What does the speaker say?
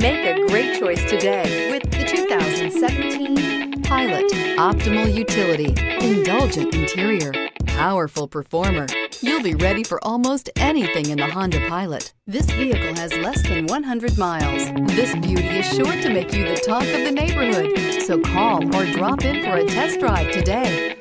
Make a great choice today with the 2017 Pilot. Optimal utility, indulgent interior, powerful performer. You'll be ready for almost anything in the Honda Pilot. This vehicle has less than 100 miles. This beauty is sure to make you the talk of the neighborhood. So call or drop in for a test drive today.